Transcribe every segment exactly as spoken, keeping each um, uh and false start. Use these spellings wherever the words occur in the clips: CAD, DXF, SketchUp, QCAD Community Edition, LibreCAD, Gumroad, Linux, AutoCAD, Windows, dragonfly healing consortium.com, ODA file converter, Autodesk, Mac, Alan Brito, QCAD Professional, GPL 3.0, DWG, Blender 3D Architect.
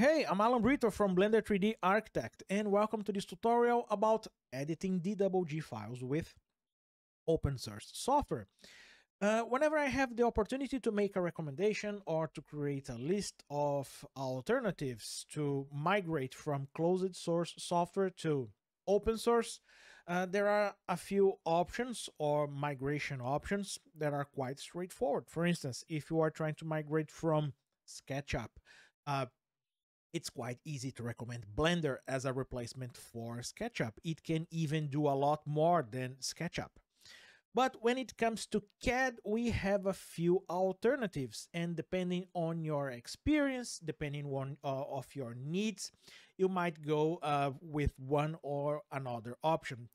Hey, I'm Alan Brito from Blender three D Architect, and welcome to this tutorial about editing D W G files with open source software. Uh, whenever I have the opportunity to make a recommendation or to create a list of alternatives to migrate from closed source software to open source, uh, there are a few options or migration options that are quite straightforward. For instance, if you are trying to migrate from SketchUp, uh, it's quite easy to recommend Blender as a replacement for SketchUp. It can even do a lot more than SketchUp. But when it comes to C A D, we have a few alternatives, and depending on your experience, depending on uh, of your needs, you might go uh, with one or another option.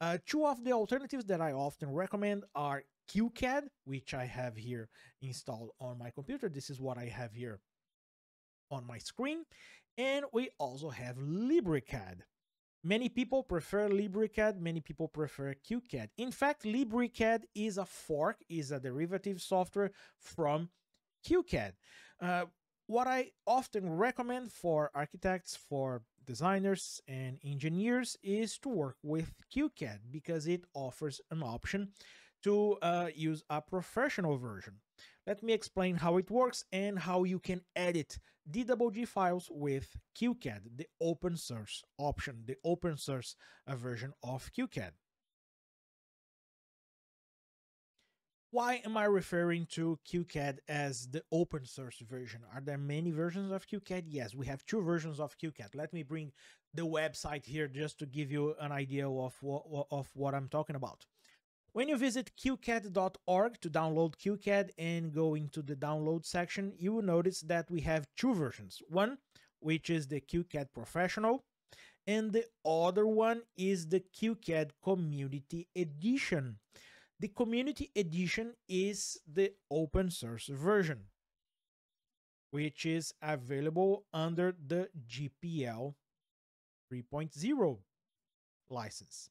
Uh, two of the alternatives that I often recommend are Q CAD, which I have here installed on my computer. This is what I have here on my screen, and we also have LibreCAD. Many people prefer LibreCAD, many people prefer Q CAD. In fact, LibreCAD is a fork, is a derivative software from Q CAD. Uh, what I often recommend for architects, for designers and engineers is to work with Q CAD because it offers an option to uh, use a professional version. Let me explain how it works and how you can edit D W G files with Q CAD, the open source option, the open source version of Q CAD. Why am I referring to Q CAD as the open source version? Are there many versions of Q CAD? Yes, we have two versions of Q CAD. Let me bring the website here just to give you an idea of, of what I'm talking about. When you visit Q CAD dot org to download Q CAD and go into the download section, you will notice that we have two versions. One, which is the Q CAD Professional, and the other one is the Q CAD Community Edition. The Community Edition is the open source version, which is available under the G P L three point zero license.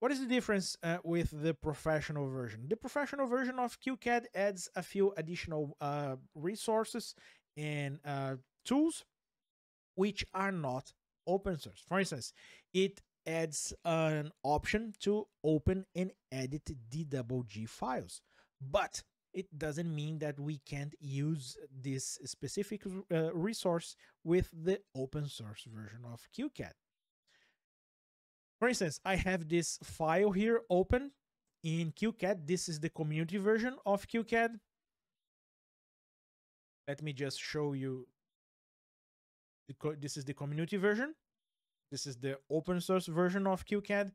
What is the difference uh, with the professional version? The professional version of Q CAD adds a few additional uh, resources and uh, tools which are not open source. For instance, it adds an option to open and edit D W G files, but it doesn't mean that we can't use this specific uh, resource with the open source version of Q CAD. For instance, I have this file here open in Q CAD. This is the community version of Q CAD. Let me just show you. This is the community version. This is the open source version of Q CAD.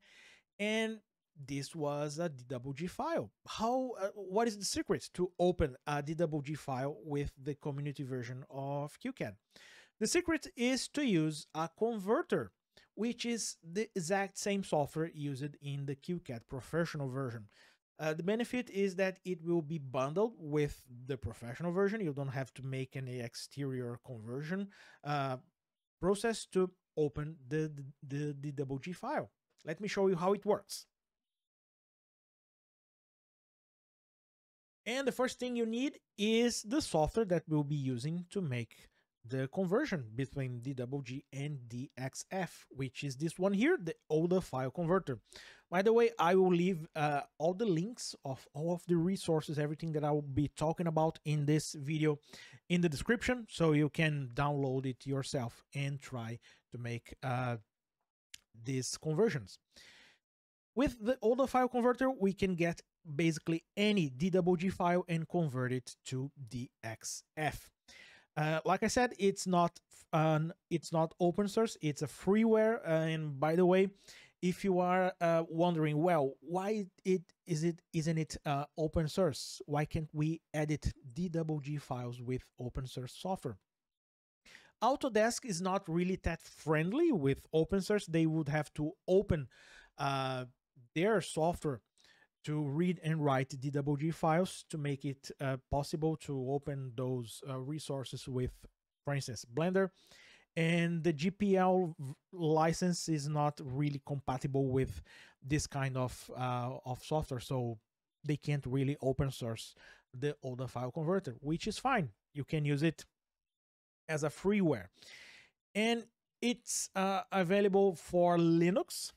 And this was a D W G file. How? Uh, what is the secret to open a D W G file with the community version of Q CAD? The secret is to use a converter, which is the exact same software used in the Q CAD Professional version. Uh, the benefit is that it will be bundled with the professional version. You don't have to make any exterior conversion uh, process to open the, the, the D W G file. Let me show you how it works. And the first thing you need is the software that we'll be using to make the conversion between D W G and D X F, which is this one here, the O D A file converter. By the way, I will leave uh, all the links of all of the resources, everything that I will be talking about in this video in the description, so you can download it yourself and try to make uh, these conversions. With the O D A file converter, we can get basically any D W G file and convert it to D X F. Uh, like I said, it's not an, it's not open source, it's a freeware. And by the way, if you are uh, wondering, well, why it is it isn't it uh, open source? Why can't we edit D W G files with open source software? Autodesk is not really that friendly with open source. They would have to open uh, their software to read and write D W G files to make it uh, possible to open those uh, resources with, for instance, Blender. And the G P L license is not really compatible with this kind of, uh, of software, so they can't really open source the O D A file converter, which is fine. You can use it as a freeware. And it's uh, available for Linux,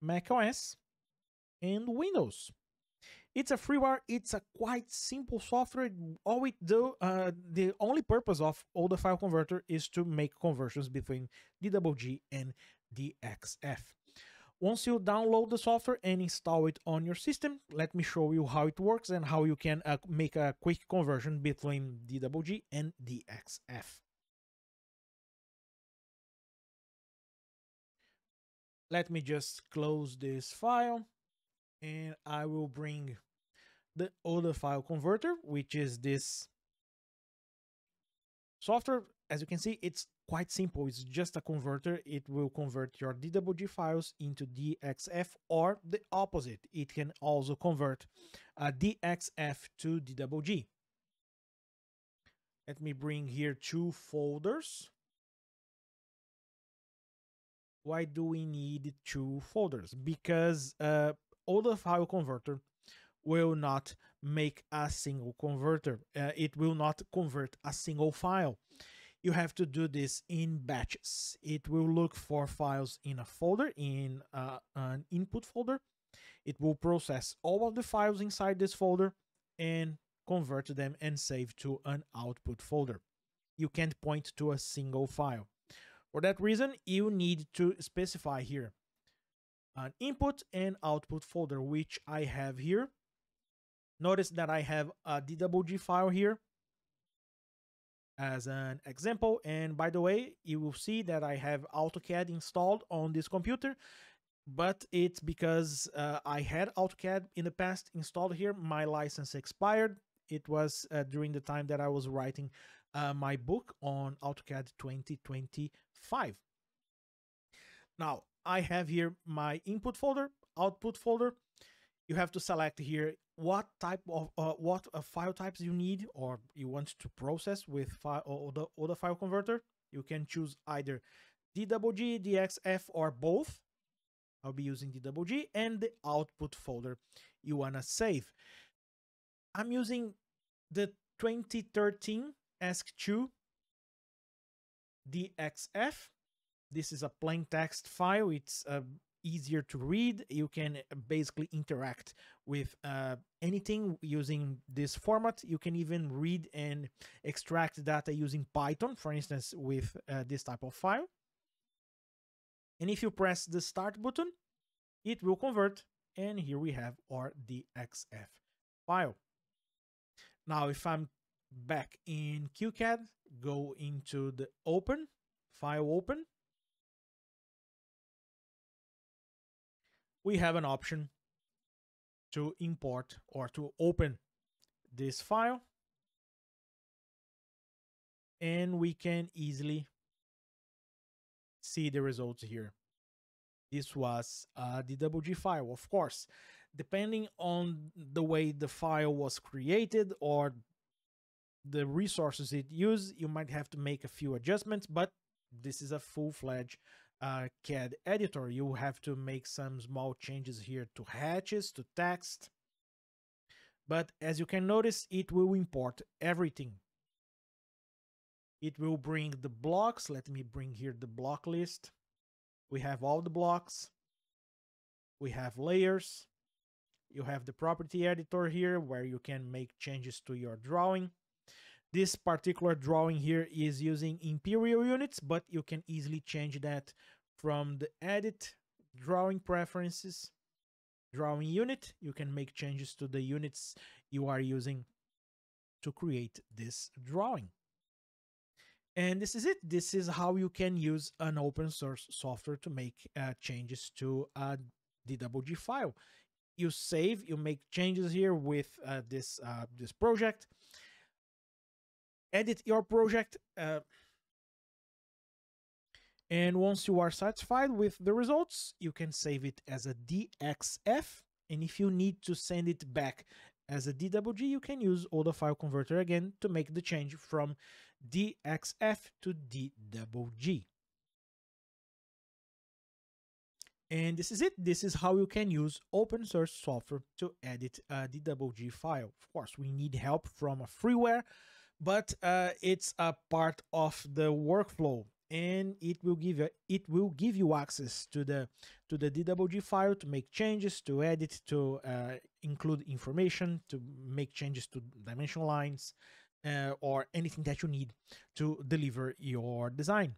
macOS, and Windows. It's a freeware. It's a quite simple software. All it do, uh, the only purpose of O D A file converter is to make conversions between D W G and D X F. Once you download the software and install it on your system, let me show you how it works and how you can uh, make a quick conversion between D W G and D X F. Let me just close this file, and I will bring the O D A file converter, which is this software. As you can see, it's quite simple. It's just a converter. It will convert your D W G files into D X F or the opposite. It can also convert a D X F to D W G. Let me bring here two folders. Why do we need two folders? Because uh, O D A file converter will not make a single converter. Uh, it will not convert a single file. You have to do this in batches. It will look for files in a folder, in uh, an input folder. It will process all of the files inside this folder and convert them and save to an output folder. You can't point to a single file. For that reason, you need to specify here an input and output folder, which I have here. Notice that I have a D W G file here as an example. And by the way, you will see that I have AutoCAD installed on this computer, but it's because uh, I had AutoCAD in the past installed here. My license expired. It was uh, during the time that I was writing Uh, my book on AutoCAD twenty twenty-five. Now, I have here my input folder, output folder. You have to select here what type of uh, what uh, file types you need or you want to process with file or the O D A file converter. You can choose either D W G, D X F, or both. I'll be using D W G, and the output folder you want to save. I'm using the twenty thirteen ESC two D X F. This is a plain text file. It's uh, easier to read. You can basically interact with uh, anything using this format. You can even read and extract data using Python, for instance, with uh, this type of file. And if you press the start button, it will convert. And here we have our D X F file. Now, if I'm back in QCAD, go into the open, file open. We have an option to import or to open this file. And we can easily see the results here. This was a D W G file, of course. Depending on the way the file was created or the resources it uses, you might have to make a few adjustments, but this is a full-fledged uh, C A D editor. You have to make some small changes here to hatches, to text. But as you can notice, it will import everything. It will bring the blocks. Let me bring here the block list. We have all the blocks. We have layers. You have the property editor here where you can make changes to your drawing. This particular drawing here is using imperial units, but you can easily change that from the edit, drawing preferences, drawing unit. You can make changes to the units you are using to create this drawing. And this is it. This is how you can use an open source software to make uh, changes to a D W G file. You save, you make changes here with uh, this, uh, this project. Edit your project, uh, and once you are satisfied with the results, you can save it as a D X F, and if you need to send it back as a D W G, you can use O D A file converter again to make the change from D X F to D W G. And this is it. This is how you can use open source software to edit a D W G file. Of course, we need help from a freeware, but uh, it's a part of the workflow, and it will give you, it will give you access to the to the D W G file to make changes, to edit, to uh, include information, to make changes to dimension lines, uh, or anything that you need to deliver your design.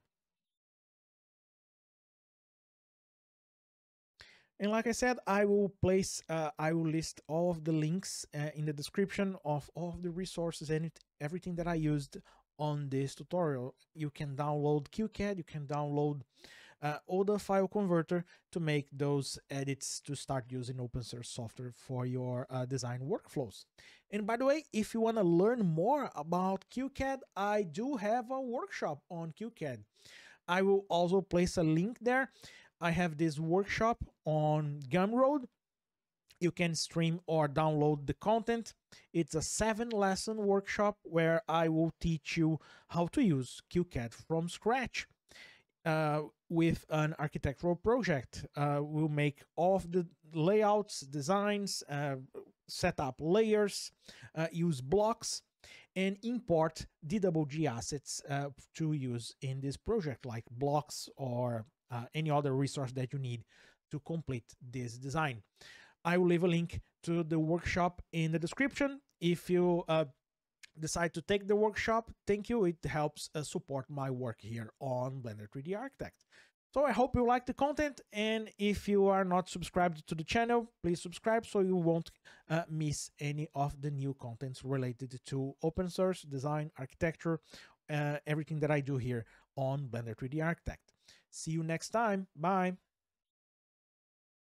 And like I said, I will place, uh, I will list all of the links uh, in the description of all of the resources and it, everything that I used on this tutorial. You can download Q CAD, you can download uh, O D A file converter to make those edits, to start using open source software for your uh, design workflows. And by the way, if you want to learn more about Q CAD, I do have a workshop on Q CAD. I will also place a link there. I have this workshop on Gumroad. You can stream or download the content. It's a seven lesson workshop where I will teach you how to use Q CAD from scratch uh, with an architectural project. Uh, we'll make all of the layouts, designs, uh, set up layers, uh, use blocks, and import D W G assets uh, to use in this project, like blocks or Uh, any other resource that you need to complete this design. I will leave a link to the workshop in the description. If you uh, decide to take the workshop, thank you. It helps uh, support my work here on Blender three D Architect. So I hope you like the content, and if you are not subscribed to the channel, please subscribe so you won't uh, miss any of the new contents related to open source, design, architecture, uh, everything that I do here on Blender three D Architect. See you next time. Bye.